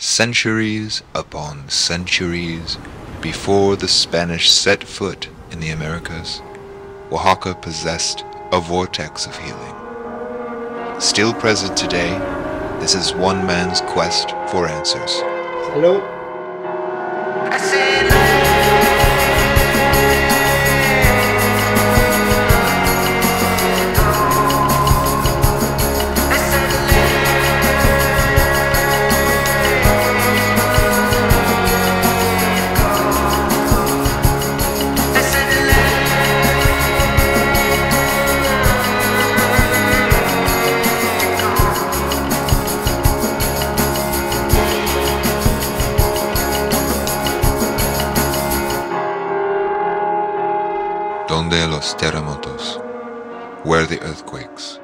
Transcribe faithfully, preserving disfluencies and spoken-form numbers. centuries upon centuries before the Spanish set foot in the Americas, Oaxaca possessed a vortex of healing. Still present today, this is one man's quest for answers. Hello. I said Donde Los Terremotos, where the earthquakes.